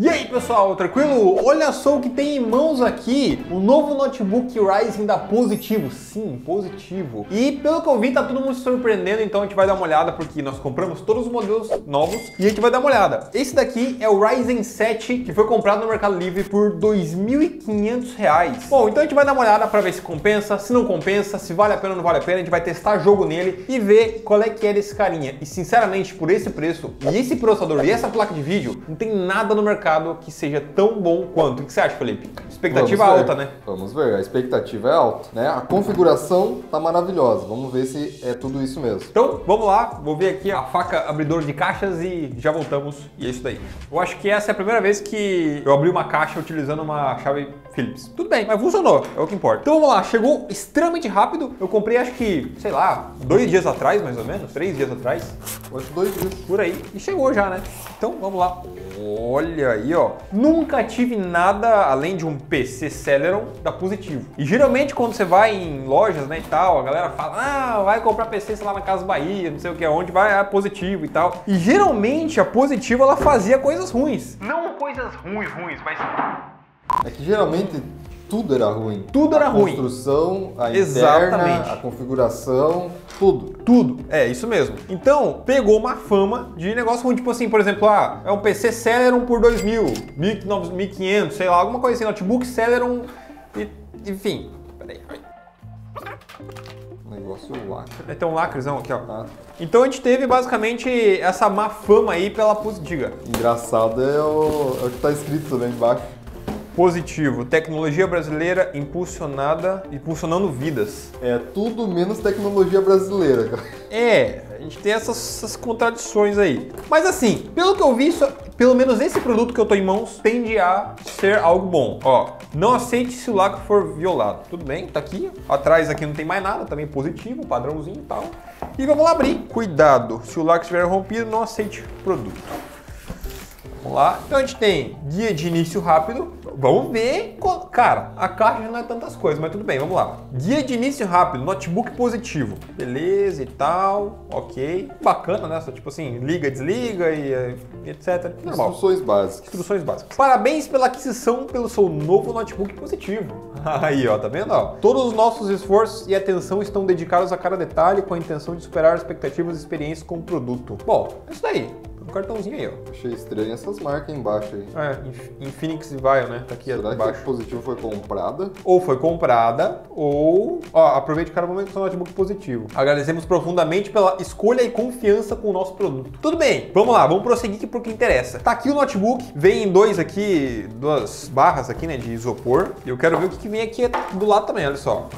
E aí pessoal, tranquilo? Olha só o que tem em mãos aqui, o novo notebook Ryzen da Positivo, sim, Positivo. E pelo que eu vi, tá todo mundo se surpreendendo, então a gente vai dar uma olhada, porque nós compramos todos os modelos novos e a gente vai dar uma olhada. Esse daqui é o Ryzen 7, que foi comprado no Mercado Livre por R$ 2.500. Bom, então a gente vai dar uma olhada pra ver se compensa, se não compensa, se vale a pena ou não vale a pena, a gente vai testar jogo nele e ver qual é que é desse carinha. E sinceramente, por esse preço, e esse processador e essa placa de vídeo, não tem nada no mercado que seja tão bom quanto. O que você acha, Felipe? Expectativa alta, né? Vamos ver, a expectativa é alta, né? A configuração tá maravilhosa, vamos ver se é tudo isso mesmo. Então, vamos lá, vou ver aqui a faca abridora de caixas e já voltamos, e é isso daí. Eu acho que essa é a primeira vez que eu abri uma caixa utilizando uma chave Phillips. Tudo bem, mas funcionou, é o que importa. Então vamos lá, chegou extremamente rápido, eu comprei acho que, sei lá, 2 dias atrás, mais ou menos, 3 dias atrás. Acho 2 dias. Por aí, e chegou já, né? Então, vamos lá. Olha aí, ó. Nunca tive nada além de um PC Celeron da Positivo. E geralmente quando você vai em lojas, né, e tal, a galera fala, ah, vai comprar PC, sei lá, na Casa Bahia, não sei o que, onde vai a Positivo e tal. E geralmente a Positivo, ela fazia coisas ruins. Não coisas ruins, mas... É que geralmente... Tudo era ruim. Tudo era ruim. A construção, a interna, a configuração, tudo. Tudo. É, isso mesmo. Então, pegou uma fama de negócio ruim, tipo assim, por exemplo, ah, é um PC Celeron por 2.000, 1.500, sei lá, alguma coisa assim, notebook Celeron, e, enfim. Peraí. Negócio lacre. É, tem um lacrezão aqui, ó. Ah. Então a gente teve basicamente essa má fama aí pela Positivo. Engraçado é o que tá escrito lá embaixo. Positivo, tecnologia brasileira impulsionando vidas. É tudo menos tecnologia brasileira, cara. É, a gente tem essas contradições aí. Mas assim, pelo que eu vi, pelo menos esse produto que eu tô em mãos tende a ser algo bom. Ó, não aceite se o lacre for violado. Tudo bem, tá aqui. Atrás aqui não tem mais nada, também Positivo, padrãozinho e tal. E vamos lá abrir. Cuidado, se o lacre estiver rompido, não aceite o produto. Vamos lá. Então a gente tem guia de início rápido. Vamos ver. Cara, a caixa não é tantas coisas, mas tudo bem, vamos lá. Guia de início rápido, notebook Positivo. Beleza e tal, ok. Bacana, né? Só tipo assim, liga, desliga e etc. Normal. Instruções básicas. Instruções básicas. Parabéns pela aquisição pelo seu novo notebook Positivo. Aí, ó, tá vendo? Ó? Todos os nossos esforços e atenção estão dedicados a cada detalhe com a intenção de superar expectativas e experiências com o produto. Bom, é isso daí. Um cartãozinho aí, ó. Achei estranho essas marcas embaixo aí. É, Infinix e Vaio, né? Tá aqui embaixo. Será que a Positivo foi comprada? Ou foi comprada, ou... Ó, aproveite cada momento do seu notebook Positivo. Agradecemos profundamente pela escolha e confiança com o nosso produto. Tudo bem, vamos lá, vamos prosseguir aqui porque interessa. Tá aqui o notebook, vem em duas barras aqui, né, de isopor. E eu quero ver o que vem aqui do lado também, olha só.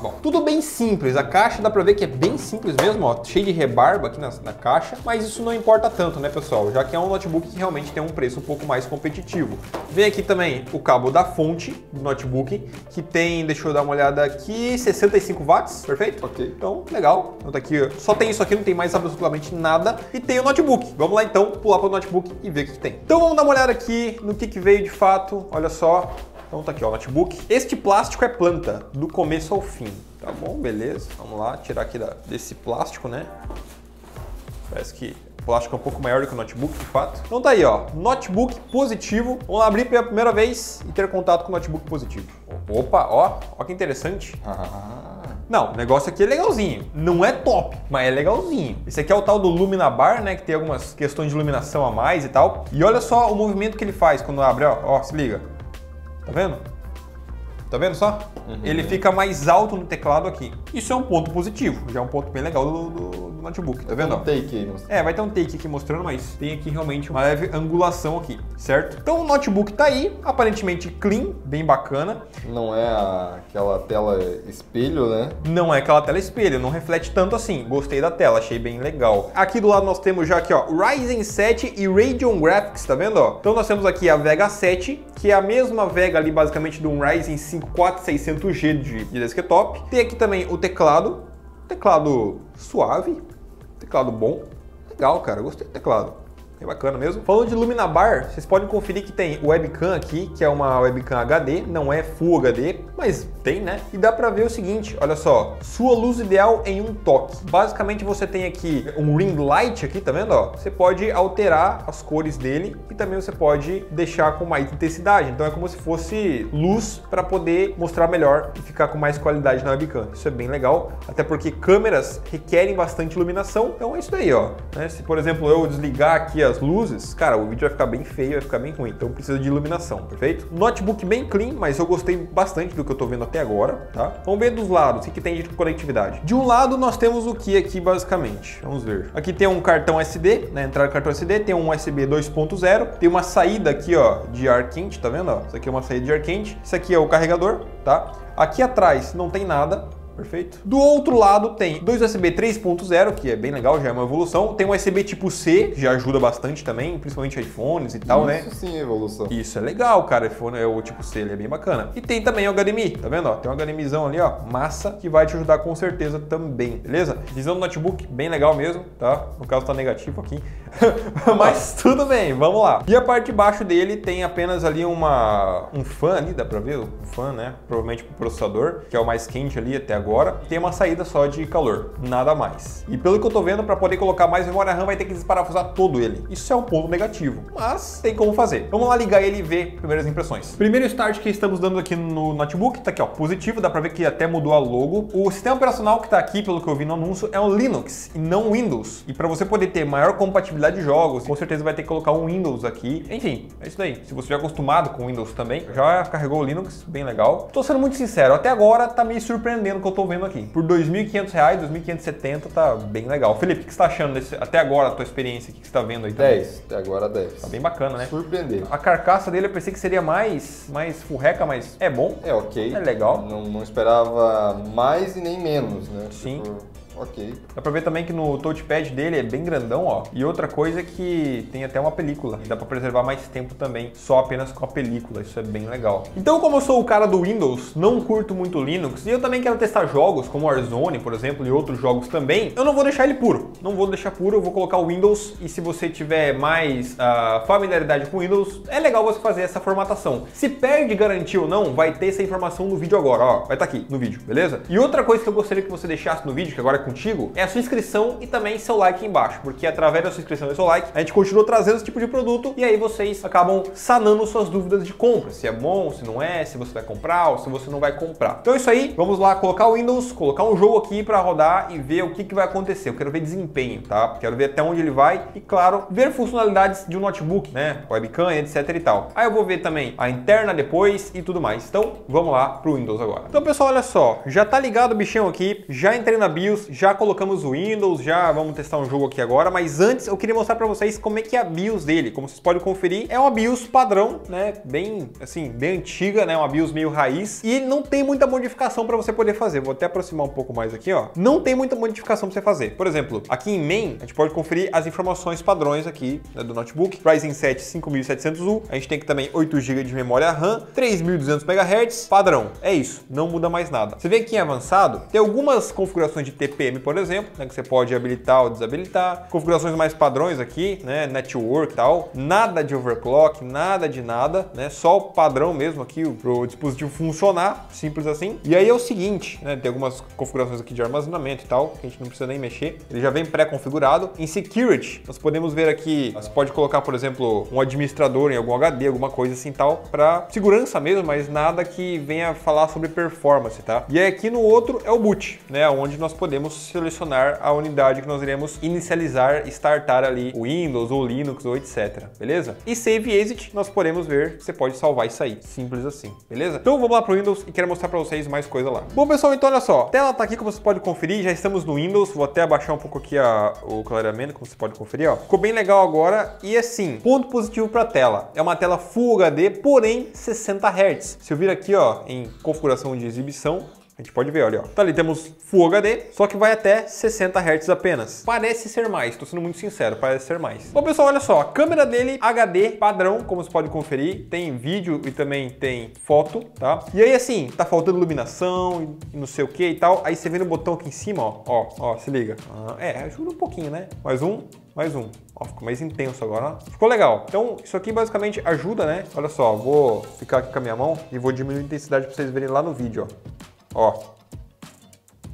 Bom. Tudo bem simples, a caixa dá pra ver que é bem simples mesmo, ó. Cheio de rebarba aqui na caixa, mas isso não importa tanto, né, pessoal, já que é um notebook que realmente tem um preço um pouco mais competitivo. Vem aqui também o cabo da fonte do notebook, que tem, deixa eu dar uma olhada aqui, 65 watts, perfeito? Ok. Então, legal. Então tá aqui, só tem isso aqui, não tem mais absolutamente nada. E tem o notebook. Vamos lá então, pular para o notebook e ver o que tem. Então vamos dar uma olhada aqui no que veio de fato, olha só. Então tá aqui, ó, o notebook. Este plástico é planta, do começo ao fim. Tá bom, beleza. Vamos lá, tirar aqui desse plástico, né? Parece que... O plástico é um pouco maior do que o notebook, de fato. Então tá aí, ó. Notebook Positivo. Vamos lá abrir pela primeira vez e ter contato com o notebook Positivo. Opa, ó. Ó que interessante. Não, o negócio aqui é legalzinho. Não é top, mas é legalzinho. Esse aqui é o tal do Lumina Bar, né? Que tem algumas questões de iluminação a mais e tal. E olha só o movimento que ele faz quando abre, ó. Ó, se liga. Tá vendo? Tá vendo só? Uhum. Ele fica mais alto no teclado aqui. Isso é um ponto positivo. Já é um ponto bem legal do notebook. Tá vendo? Um take aí. É, vai ter um take aqui mostrando, mas tem aqui realmente uma leve angulação aqui, certo? Então o notebook tá aí, aparentemente clean, bem bacana. Não é aquela tela espelho, né? Não é aquela tela espelho, não reflete tanto assim. Gostei da tela, achei bem legal. Aqui do lado nós temos já aqui, ó, Ryzen 7 e Radeon Graphics, tá vendo, ó? Então nós temos aqui a Vega 7, que é a mesma Vega ali basicamente de um Ryzen 5 4600G de desktop. Tem aqui também o teclado. Teclado suave. Teclado bom. Legal, cara. Gostei do teclado. bem bacana mesmo. Falando de Lumina Bar, vocês podem conferir que tem webcam aqui, que é uma webcam HD, não é Full HD, mas tem, né? E dá pra ver o seguinte, olha só, sua luz ideal em um toque. Basicamente você tem aqui um ring light aqui, tá vendo? Ó, você pode alterar as cores dele e também você pode deixar com mais intensidade. Então é como se fosse luz para poder mostrar melhor e ficar com mais qualidade na webcam. Isso é bem legal, até porque câmeras requerem bastante iluminação. Então é isso daí, ó. Né? Se, por exemplo, eu desligar aqui as luzes, cara, o vídeo vai ficar bem feio, vai ficar bem ruim. Então precisa de iluminação, perfeito? Notebook bem clean, mas eu gostei bastante do que eu tô vendo até agora, tá? Vamos ver dos lados, o que tem de conectividade. De um lado nós temos o que aqui basicamente? Vamos ver. Aqui tem um cartão SD, né? Entrada do cartão SD, tem um USB 2.0, tem uma saída aqui, ó, de ar quente, tá vendo? Ó? Isso aqui é uma saída de ar quente. Isso aqui é o carregador, tá? Aqui atrás não tem nada. Perfeito. Do outro lado tem dois USB 3.0, que é bem legal, já é uma evolução. Tem um USB tipo C, já ajuda bastante também, principalmente iPhones e tal, isso, né? Isso sim é evolução. Isso é legal, cara. iPhone é o tipo C, ele é bem bacana. E tem também o HDMI, tá vendo? Ó, tem um HDMIzão ali, ó, massa, que vai te ajudar com certeza também, beleza? Visão do notebook, bem legal mesmo, tá? No caso tá negativo aqui, mas tudo bem, vamos lá. E a parte de baixo dele tem apenas ali um fan ali, dá pra ver? Um fan, né? Provavelmente pro processador, que é o mais quente ali até agora. Tem uma saída só de calor, nada mais. E pelo que eu tô vendo, para poder colocar mais memória RAM vai ter que desparafusar todo ele. Isso é um ponto negativo, mas tem como fazer. Vamos lá ligar ele e ver primeiras impressões. Primeiro start que estamos dando aqui no notebook, tá aqui ó, Positivo, dá pra ver que até mudou a logo. O sistema operacional que tá aqui, pelo que eu vi no anúncio, é um Linux e não Windows. E para você poder ter maior compatibilidade de jogos, com certeza vai ter que colocar um Windows aqui. Enfim, é isso daí. Se você já é acostumado com Windows também, já carregou o Linux, bem legal. Tô sendo muito sincero, até agora tá me surpreendendo que eu tô vendo aqui. Por R$2.500, R$2.570, tá bem legal. Felipe, o que você tá achando desse, até agora, a tua experiência? O que você tá vendo aí? 10, até agora 10. Tá bem bacana, né? Surpreendeu. A carcaça dele eu pensei que seria mais furreca, mas é bom. É ok. É legal. Não esperava mais e nem menos, né? Sim. Tipo... Ok. Dá pra ver também que no touchpad dele é bem grandão, ó. E outra coisa é que tem até uma película. E dá pra preservar mais tempo também, só apenas com a película. Isso é bem legal. Então, como eu sou o cara do Windows, não curto muito Linux, e eu também quero testar jogos como Warzone, por exemplo, e outros jogos também, eu não vou deixar ele puro. Não vou deixar puro, eu vou colocar o Windows. E se você tiver mais familiaridade com Windows, é legal você fazer essa formatação. Se perde garantia ou não, vai ter essa informação no vídeo agora, ó. Vai estar aqui no vídeo, beleza? E outra coisa que eu gostaria que você deixasse no vídeo, que agora contigo, é a sua inscrição e também seu like aqui embaixo, porque através da sua inscrição e seu like a gente continua trazendo esse tipo de produto e aí vocês acabam sanando suas dúvidas de compra, se é bom, se não é, se você vai comprar ou se você não vai comprar. Então é isso aí, vamos lá colocar o Windows, colocar um jogo aqui para rodar e ver o que vai acontecer. Eu quero ver desempenho, tá? Quero ver até onde ele vai e, claro, ver funcionalidades de um notebook, né? Webcam, etc e tal. Aí eu vou ver também a interna depois e tudo mais. Então vamos lá pro Windows agora. Então pessoal, olha só, já tá ligado o bichão aqui, já entrei na BIOS, já colocamos o Windows, já vamos testar um jogo aqui agora, mas antes eu queria mostrar para vocês como é que é a BIOS dele. Como vocês podem conferir, é uma BIOS padrão, né, bem assim, bem antiga, né, uma BIOS meio raiz, e não tem muita modificação para você poder fazer. Vou até aproximar um pouco mais aqui, ó. Não tem muita modificação para você fazer. Por exemplo, aqui em main, a gente pode conferir as informações padrões aqui, né, do notebook. Ryzen 7 5700U, a gente tem aqui também 8 GB de memória RAM, 3200 MHz, padrão. É isso, não muda mais nada. Você vê aqui em avançado, tem algumas configurações de TP, por exemplo, né, que você pode habilitar ou desabilitar, configurações mais padrões aqui, né, network e tal, nada de overclock, nada de nada, né, só o padrão mesmo aqui para o dispositivo funcionar, simples assim. E aí é o seguinte, né, tem algumas configurações aqui de armazenamento e tal, que a gente não precisa nem mexer, ele já vem pré-configurado. Em security, nós podemos ver aqui, você pode colocar, por exemplo, um administrador em algum HD, alguma coisa assim tal, para segurança mesmo, mas nada que venha falar sobre performance, tá? E aí aqui no outro é o boot, né, onde nós podemos selecionar a unidade que nós iremos inicializar, startar ali o Windows ou Linux ou etc, beleza? E Save Exit, nós podemos ver, você pode salvar e sair, simples assim, beleza? Então vamos lá pro Windows e quero mostrar pra vocês mais coisa lá. Bom pessoal, então olha só, a tela tá aqui como você pode conferir, já estamos no Windows, vou até abaixar um pouco aqui o clareamento, como você pode conferir, ó. Ficou bem legal agora e assim, ponto positivo pra tela, é uma tela Full HD, porém 60 Hz. Se eu vir aqui, ó, em configuração de exibição, A gente pode ver, olha, ó. Tá ali, temos Full HD, só que vai até 60 Hz apenas. Parece ser mais, tô sendo muito sincero, parece ser mais. Bom, pessoal, olha só, a câmera dele HD padrão, como você pode conferir, tem vídeo e também tem foto, tá? E aí, assim, tá faltando iluminação e não sei o que e tal, aí você vê no botão aqui em cima, ó, ó, ó, se liga. Ah, é, ajuda um pouquinho, né? Mais um. Ó, ficou mais intenso agora, ó. Ficou legal. Então, isso aqui basicamente ajuda, né? Olha só, vou ficar aqui com a minha mão e vou diminuir a intensidade pra vocês verem lá no vídeo, ó. Ó.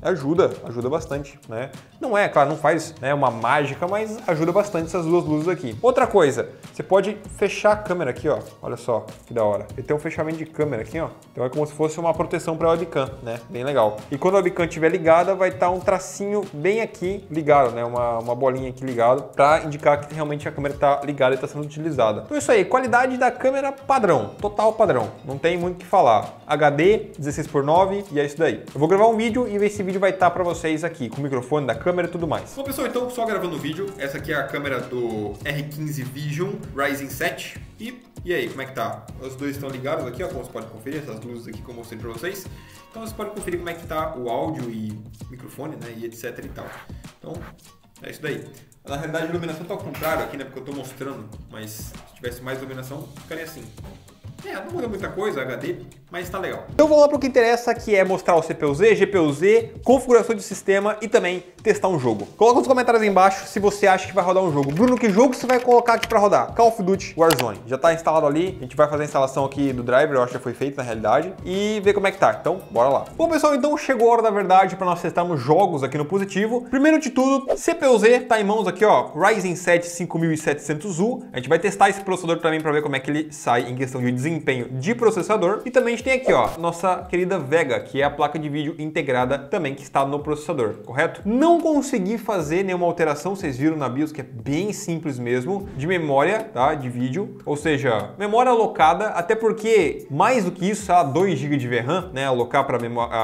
Ajuda bastante, né? Não é, claro, não faz, né, uma mágica, mas ajuda bastante essas duas luzes aqui. Outra coisa, você pode fechar a câmera aqui, ó. Olha só, que da hora. Ele tem um fechamento de câmera aqui, ó. Então é como se fosse uma proteção para a webcam, né? Bem legal. E quando a webcam estiver ligada, vai estar um tracinho bem aqui ligado, né? Uma bolinha aqui ligada para indicar que realmente a câmera está ligada e está sendo utilizada. Então é isso aí, qualidade da câmera padrão, total padrão. Não tem muito o que falar. HD, 16:9 e é isso daí. Eu vou gravar um vídeo e ver se vídeo vai estar para vocês aqui, com o microfone da câmera e tudo mais. Bom, pessoal, então só gravando o vídeo, essa aqui é a câmera do R15 Vision Ryzen 7 e aí, como é que tá? Os dois estão ligados aqui, ó, como você pode conferir, essas luzes aqui que eu mostrei para vocês. Então você pode conferir como é que tá o áudio e microfone, né, e etc e tal. Então, é isso daí. Na realidade a iluminação tá ao contrário aqui, né, porque eu tô mostrando, mas se tivesse mais iluminação, ficaria assim. É, não muda muita coisa, HD, mas tá legal. Então vamos lá para o que interessa, que é mostrar o CPU-Z, GPU-Z, configuração de sistema e também testar um jogo. Coloca nos comentários aí embaixo se você acha que vai rodar um jogo. Bruno, que jogo você vai colocar aqui para rodar? Call of Duty Warzone. Já tá instalado ali, a gente vai fazer a instalação aqui do driver, eu acho que já foi feito na realidade, e ver como é que tá. Então, bora lá. Bom, pessoal, então chegou a hora da verdade para nós testarmos jogos aqui no Positivo. Primeiro de tudo, CPU-Z tá em mãos aqui, ó, Ryzen 7 5700U. A gente vai testar esse processador também para ver como é que ele sai em questão de desempenho de processador. E também a gente tem aqui, ó, nossa querida Vega, que é a placa de vídeo integrada também que está no processador, correto? Não consegui fazer nenhuma alteração, vocês viram na BIOS, que é bem simples mesmo, de memória, tá, de vídeo, ou seja, memória alocada, até porque mais do que isso, 2 GB de VRAM, né, alocar para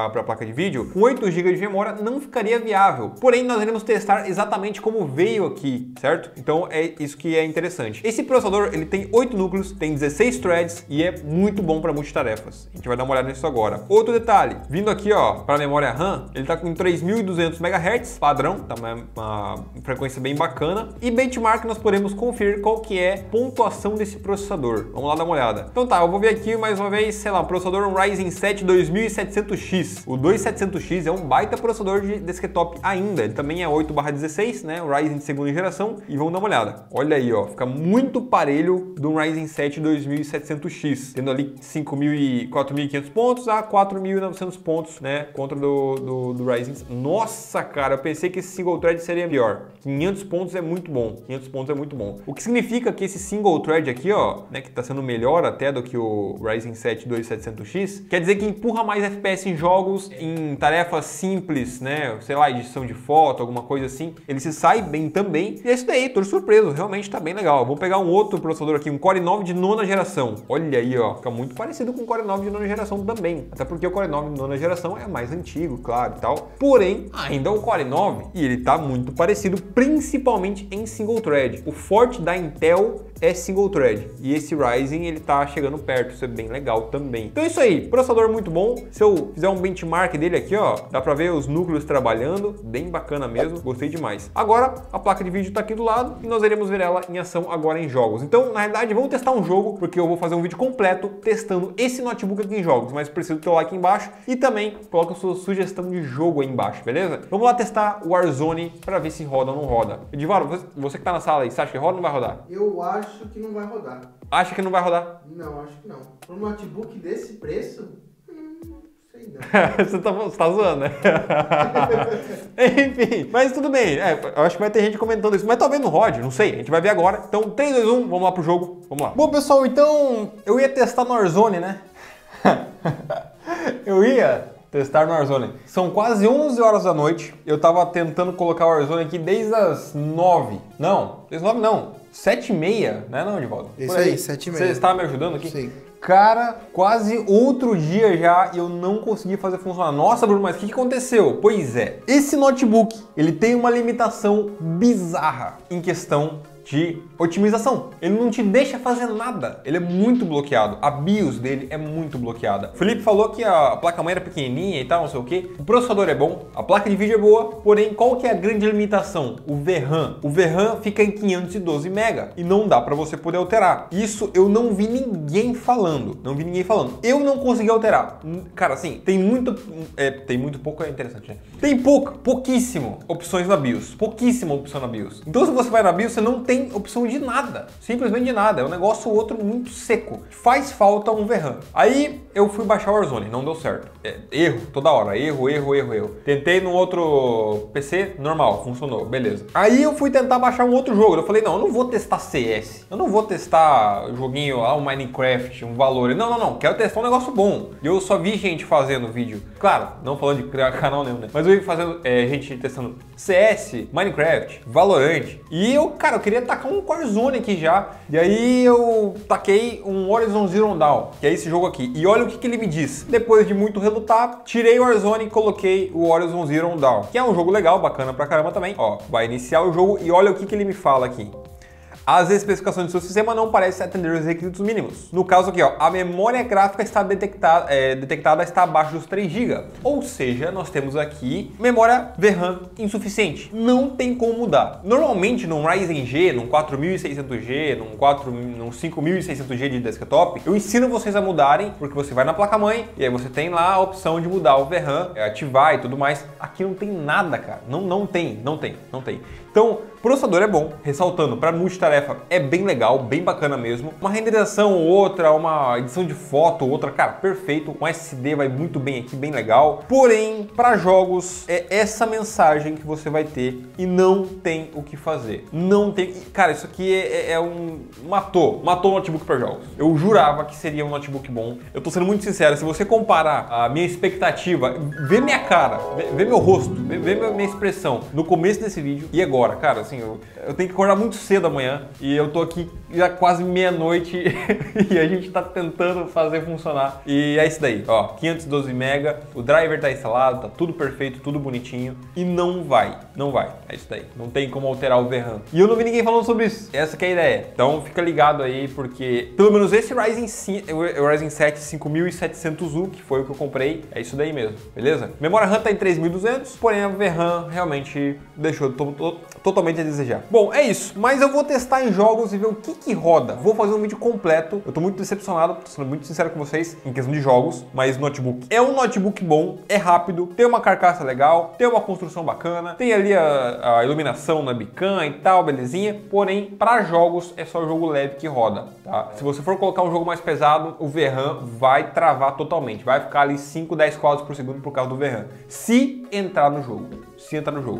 a placa de vídeo, com 8 GB de memória não ficaria viável. Porém, nós iremos testar exatamente como veio aqui, certo? Então é isso que é interessante. Esse processador, ele tem 8 núcleos, tem 16 threads, e é muito bom para multitarefas. A gente vai dar uma olhada nisso agora. Outro detalhe, vindo aqui, ó, para a memória RAM, ele tá com 3.200 MHz, padrão, tá uma frequência bem bacana. E benchmark, nós podemos conferir qual que é a pontuação desse processador. Vamos lá dar uma olhada. Então tá, eu vou ver aqui mais uma vez, sei lá, um processador Ryzen 7 2700X. O 2700X é um baita processador de desktop ainda. Ele também é 8/16, né? O Ryzen de segunda geração. E vamos dar uma olhada. Olha aí, ó, fica muito parelho do Ryzen 7 2700X. Tendo ali 4.500 pontos a 4.900 pontos, né, contra do Ryzen. Nossa, cara, eu pensei que esse single thread seria pior. 500 pontos é muito bom, 500 pontos é muito bom. O que significa que esse single thread aqui, ó, né, que tá sendo melhor até do que o Ryzen 7 2700X, quer dizer que empurra mais FPS em jogos, em tarefas simples, né, sei lá, edição de foto, alguma coisa assim. Ele se sai bem também. E é isso daí, tô surpreso, realmente tá bem legal. Vou pegar um outro processador aqui, um Core i9 de 9ª geração. Olha aí, ó, fica muito parecido com o Core i9 de 9ª geração também. Até porque o Core i9 de 9ª geração é mais antigo, claro, e tal. Porém, ainda é o Core i9 e ele tá muito parecido, principalmente em single thread. O forte da Intel é single thread. E esse Ryzen, ele tá chegando perto, isso é bem legal também. Então é isso aí, processador muito bom. Se eu fizer um benchmark dele aqui, ó, dá pra ver os núcleos trabalhando, bem bacana mesmo, gostei demais. Agora, a placa de vídeo tá aqui do lado e nós iremos ver ela em ação agora em jogos. Então, na realidade, vamos testar um jogo, porque eu vou fazer um vídeo completo testando esse notebook aqui em jogos, mas preciso do teu like aí embaixo e também coloca a sua sugestão de jogo aí embaixo, beleza? Vamos lá testar o Warzone para ver se roda ou não roda. Edivaldo, você que tá na sala aí, você acha que roda ou não vai rodar? Eu acho que não vai rodar. Acha que não vai rodar? Não, acho que não. Para um notebook desse preço... Você tá zoando, né? Enfim, mas tudo bem. É, eu acho que vai ter gente comentando isso, mas talvez não rode, não sei. A gente vai ver agora. Então, 3, 2, 1, vamos lá pro jogo. Vamos lá. Bom, pessoal, então eu ia testar no Warzone, né? Testar no Warzone. São quase 11 horas da noite. Eu tava tentando colocar o Warzone aqui desde as 9. Não, desde as 9 não. 7:30, né, não, Edivaldo? Isso aí, 7:30. Você está me ajudando aqui? Sim. Cara, quase outro dia já e eu não consegui fazer funcionar. Nossa, Bruno, mas o que aconteceu? Pois é, esse notebook, ele tem uma limitação bizarra em questão de otimização. Ele não te deixa fazer nada. Ele é muito bloqueado. A BIOS dele é muito bloqueada. O Felipe falou que a placa-mãe era pequenininha e tal, não sei o que. O processador é bom, a placa de vídeo é boa, porém qual que é a grande limitação? O VRAM. O VRAM fica em 512 MB e não dá para você poder alterar. Isso eu não vi ninguém falando. Não vi ninguém falando. Eu não consegui alterar. Cara, assim, tem muito pouco, é interessante, né? Tem pouquíssimo opções na BIOS. Pouquíssima opção na BIOS. Então se você vai na BIOS, você não tem opção de nada. Simplesmente de nada. É um negócio ou outro muito seco. Faz falta um VRAM. Aí eu fui baixar o Warzone, não deu certo. Erro toda hora. Erro. Tentei num outro PC, normal, funcionou, beleza. Aí eu fui tentar baixar um outro jogo. Eu falei, não, eu não vou testar CS. Eu não vou testar um joguinho lá, um Minecraft, um valor. Não. Quero testar um negócio bom. E eu só vi gente fazendo vídeo. Claro, não falando de criar canal nenhum, né? Mas eu vi fazendo gente testando CS, Minecraft, Valorant. E eu, cara, eu queria tacar um Warzone aqui já. E aí eu taquei um Horizon Zero Dawn, que é esse jogo aqui. E olha o que ele me diz. Depois de muito relutar, tirei o Warzone e coloquei o Horizon Zero Dawn, que é um jogo legal, bacana pra caramba também. Ó, vai iniciar o jogo e olha o que ele me fala aqui. As especificações do seu sistema não parecem atender os requisitos mínimos. No caso aqui, ó, a memória gráfica está detectada está abaixo dos 3 GB. Ou seja, nós temos aqui memória VRAM insuficiente. Não tem como mudar. Normalmente, num Ryzen G, num 4600G, num 5600G de desktop, eu ensino vocês a mudarem, porque você vai na placa-mãe e aí você tem lá a opção de mudar o VRAM, ativar e tudo mais. Aqui não tem nada, cara. Não tem. Então, processador é bom, ressaltando, para multitarefa é bem legal, bem bacana mesmo. Uma renderização ou outra, uma edição de foto ou outra, cara, perfeito. Um SSD vai muito bem aqui, bem legal. Porém, para jogos, é essa mensagem que você vai ter e não tem o que fazer. Não tem... Cara, isso aqui matou o notebook para jogos. Eu jurava que seria um notebook bom. Eu tô sendo muito sincero, se você comparar a minha expectativa, vê minha cara, vê meu rosto, vê minha expressão no começo desse vídeo e agora, cara, assim, eu tenho que acordar muito cedo amanhã e eu tô aqui já quase meia-noite e a gente tá tentando fazer funcionar. E é isso daí, ó, 512 mega, o driver tá instalado, tá tudo perfeito, tudo bonitinho e não vai, é isso daí, não tem como alterar o VRAM. E eu não vi ninguém falando sobre isso, essa que é a ideia. Então fica ligado aí, porque pelo menos esse Ryzen 7 5700U, que foi o que eu comprei, é isso daí mesmo, beleza? Memória RAM tá em 3200, porém a VRAM realmente deixou totalmente a desejar. Bom, é isso, mas eu vou testar em jogos e ver o que roda. Vou fazer um vídeo completo. Eu tô muito decepcionado, tô sendo muito sincero com vocês em questão de jogos, mas notebook é um notebook bom, é rápido, tem uma carcaça legal, tem uma construção bacana, tem ali a iluminação na bican e tal, belezinha, porém para jogos é só jogo leve que roda, tá? Se você for colocar um jogo mais pesado, o VRAM vai travar totalmente, vai ficar ali 5, 10 quadros por segundo por causa do VRAM, se entrar no jogo.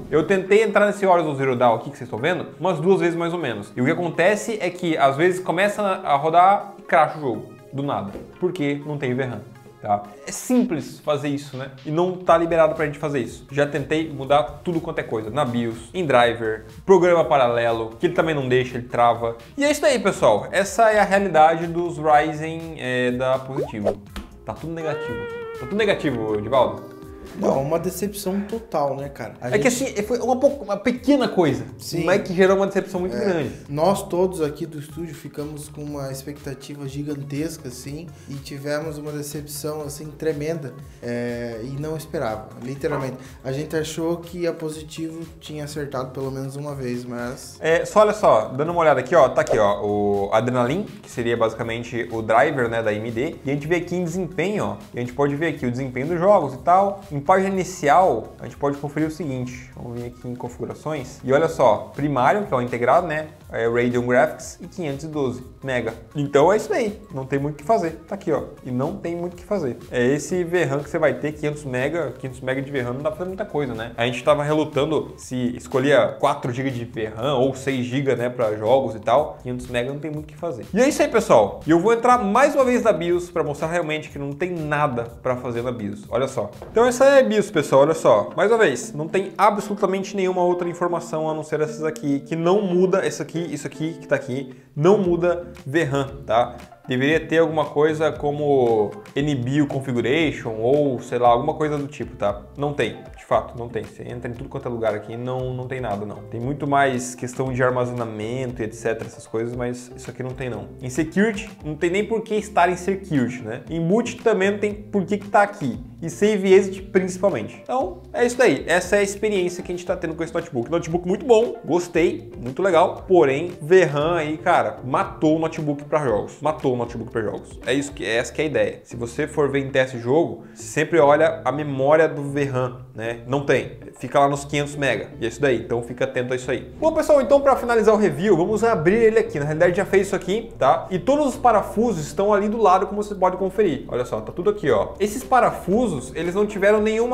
Eu tentei entrar nesse Horizon Zero Dawn aqui que vocês estão vendo umas 2 vezes mais ou menos. E o que acontece é que às vezes começa a rodar e cracha o jogo, do nada, porque não tem VRAM, tá? É simples fazer isso, né? E não tá liberado pra gente fazer isso. Já tentei mudar tudo quanto é coisa, na BIOS, em driver, programa paralelo, que ele também não deixa, ele trava. E é isso aí, pessoal. Essa é a realidade dos Ryzen da Positivo. Tá tudo negativo, Edivaldo. Não, uma decepção total, né, cara? Que assim, foi uma pequena coisa, sim, mas que gerou uma decepção muito grande. Nós todos aqui do estúdio ficamos com uma expectativa gigantesca, assim, e tivemos uma decepção, assim, tremenda, e não esperava, literalmente. A gente achou que a Positivo tinha acertado pelo menos uma vez, mas... Olha só, dando uma olhada aqui, ó, tá aqui, ó, o Adrenaline, que seria basicamente o driver, né, da AMD, e a gente vê aqui em desempenho, ó, e a gente pode ver aqui o desempenho dos jogos e tal. Em página inicial, a gente pode conferir o seguinte, vamos vir aqui em configurações, e olha só, primário, que é o integrado, né, é Radeon Graphics e 512 mega. Então é isso aí, não tem muito o que fazer, tá aqui, ó, e não tem muito o que fazer. É esse VRAM que você vai ter, 500 mega de VRAM, não dá pra fazer muita coisa, né? A gente tava relutando se escolhia 4 GB de VRAM ou 6 GB, né, pra jogos e tal, 500 mega não tem muito o que fazer. E é isso aí, pessoal, e eu vou entrar mais uma vez na BIOS pra mostrar realmente que não tem nada pra fazer na BIOS, olha só. Então essa é BIOS, pessoal, olha só, mais uma vez, não tem absolutamente nenhuma outra informação a não ser essas aqui, que não muda, isso aqui que tá aqui, não muda VRAM, tá? deveria ter alguma coisa como NBIO Configuration ou, sei lá, alguma coisa do tipo, tá? Não tem, de fato, não tem. Você entra em tudo quanto é lugar aqui e não tem nada, não. Tem muito mais questão de armazenamento e etc, essas coisas, mas isso aqui não tem, não. Em Security, não tem nem por que estar em Security, né? Em Boot também não tem por que tá aqui. E Save Exit, principalmente. Então, é isso daí. Essa é a experiência que a gente tá tendo com esse notebook. Notebook muito bom, gostei, muito legal, porém, VRAM aí, cara, matou o notebook para jogos. Matou o notebook para jogos. É isso que, essa que é a ideia. Se você for ver em teste jogo, sempre olha a memória do VRAM, né? Não tem. Fica lá nos 500 MB. E é isso daí. Então fica atento a isso aí. Bom, pessoal, então para finalizar o review, vamos abrir ele aqui. Na realidade já fez isso aqui, tá? E todos os parafusos estão ali do lado, como você pode conferir. Olha só, tá tudo aqui, ó. Esses parafusos, eles não tiveram nenhum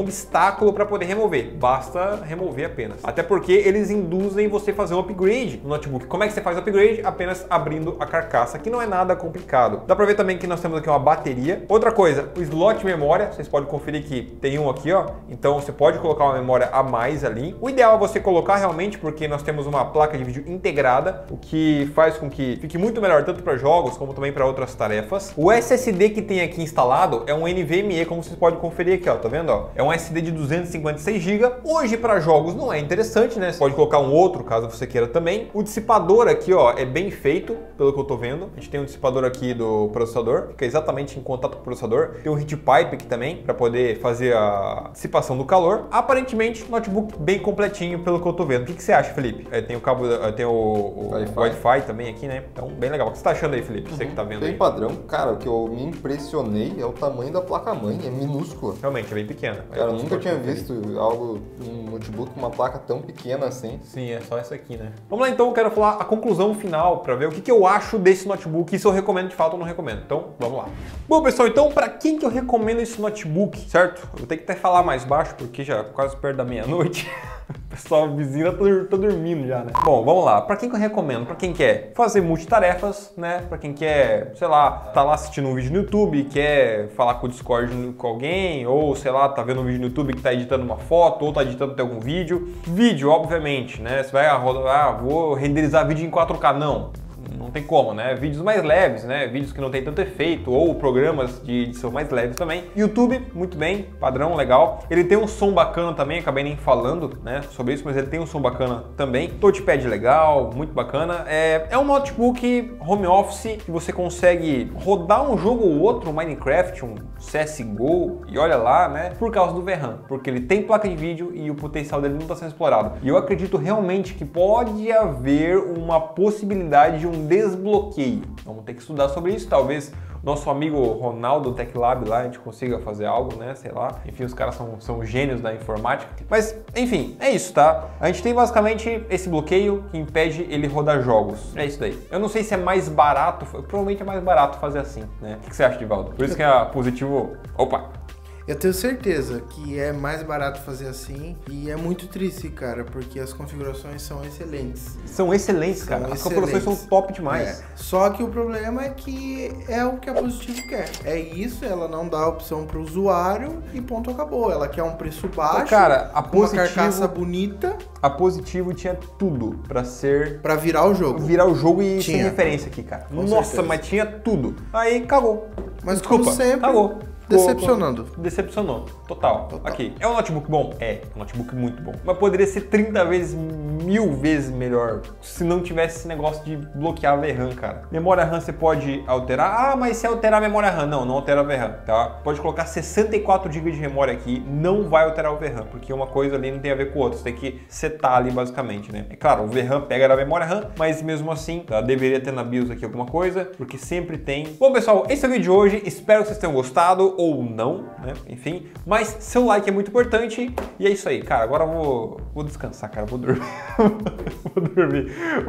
obstáculo para poder remover. Basta remover apenas. Até porque eles induzem você fazer um upgrade no notebook. Como é que você faz o upgrade? Apenas abrindo a carcaça, que não é nada complicado. Dá pra ver também que nós temos aqui uma bateria. Outra coisa, o slot de memória, vocês podem conferir que tem um aqui, ó. Então você pode colocar uma memória a mais ali. O ideal é você colocar realmente, porque nós temos uma placa de vídeo integrada, o que faz com que fique muito melhor tanto para jogos como também para outras tarefas. O SSD que tem aqui instalado é um NVMe, como vocês podem conferir aqui, ó. Tá vendo, ó? É um SSD de 256 GB. Hoje para jogos não é interessante, né? Você pode colocar um outro, caso você queira também. O dissipador aqui, ó, é bem feito, pelo que eu tô vendo. A gente tem um dissipador aqui do processador, fica exatamente em contato com o processador. Tem um heat pipe aqui também, para poder fazer a dissipação do calor. Aparentemente, notebook bem completinho, pelo que eu tô vendo. O que você acha, Felipe? É, tem o cabo, tem o Wi-Fi também aqui, né? Então, bem legal. O que você tá achando aí, Felipe? Você que tá vendo bem aí. Padrão. Cara, o que eu me impressionei é o tamanho da placa-mãe, é minúscula. Realmente, é bem pequena. Cara, eu nunca tinha visto algo, um notebook com uma placa tão pequena assim. Sim, é só essa aqui, né? Vamos lá, então, eu quero falar a conclusão final, para ver o que eu acho desse notebook, se eu recomendo de fato ou não recomendo. Então, vamos lá. Bom, pessoal, então, para quem que eu recomendo esse notebook, certo? Eu vou ter que até falar mais baixo, porque já é quase perto da meia-noite. O pessoal, a vizinha tá dormindo já, né? Bom, vamos lá. Pra quem que eu recomendo? Pra quem quer fazer multitarefas, né? Pra quem quer, sei lá, tá lá assistindo um vídeo no YouTube, quer falar com o Discord com alguém, ou sei lá, tá vendo um vídeo no YouTube que tá editando uma foto, ou tá editando até algum vídeo. Vídeo, obviamente, né? Você vai rodar, vou renderizar vídeo em 4K, não. Não tem como, né? Vídeos mais leves, né? Vídeos que não tem tanto efeito, ou programas de edição mais leves também. YouTube, muito bem, padrão, legal. Ele tem um som bacana também, acabei nem falando, né, sobre isso, mas ele tem um som bacana também. Touchpad legal, muito bacana. É um notebook home office que você consegue rodar um jogo ou outro, um Minecraft, um CSGO, e olha lá, né? Por causa do VRAM, porque ele tem placa de vídeo e o potencial dele não está sendo explorado. E eu acredito realmente que pode haver uma possibilidade de um desbloqueio. Vamos ter que estudar sobre isso, talvez nosso amigo Ronaldo Tech Lab lá, a gente consiga fazer algo, né, sei lá. Enfim, os caras são gênios da informática. Mas, enfim, é isso, tá? A gente tem basicamente esse bloqueio que impede ele rodar jogos. É isso daí. Eu não sei se é mais barato, provavelmente é mais barato fazer assim, né? O que você acha, Divaldo? Por isso que é positivo... Opa! Eu tenho certeza que é mais barato fazer assim, e é muito triste, cara, porque as configurações são excelentes. São excelentes, cara. As configurações são top demais. É. Só que o problema é que é o que a Positivo quer. É isso, ela não dá opção para o usuário e ponto, acabou. Ela quer um preço baixo, cara, a Positivo, uma carcaça bonita. A Positivo tinha tudo para ser... Para virar o jogo. Virar o jogo e tinha. Sem referência aqui, cara. Com Nossa, certeza. Mas tinha tudo. Aí, cagou. Mas desculpa, como sempre... Cagou. Decepcionando. Decepcionou. Total. Aqui. É um notebook bom? É. Um notebook muito bom. Mas poderia ser 30 vezes, 1000 vezes melhor se não tivesse esse negócio de bloquear a VRAM, cara. Memória RAM você pode alterar. Ah, mas se alterar a memória RAM. Não altera a VRAM, tá? Pode colocar 64 GB de memória aqui. Não vai alterar o VRAM, porque uma coisa ali não tem a ver com a outra. Você tem que setar ali, basicamente, né? É claro, o VRAM pega da memória RAM, mas mesmo assim, tá? Deveria ter na BIOS aqui alguma coisa, porque sempre tem. Bom, pessoal, esse é o vídeo de hoje. Espero que vocês tenham gostado. Ou não, né? Enfim. Mas seu like é muito importante. E é isso aí, cara. Agora eu vou descansar, cara. Vou dormir.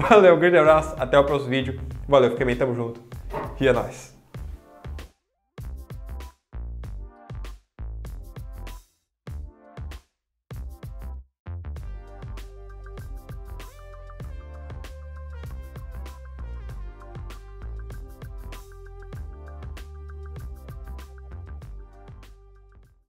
Valeu, um grande abraço. Até o próximo vídeo. Valeu, fiquem bem, tamo junto. E é nóis.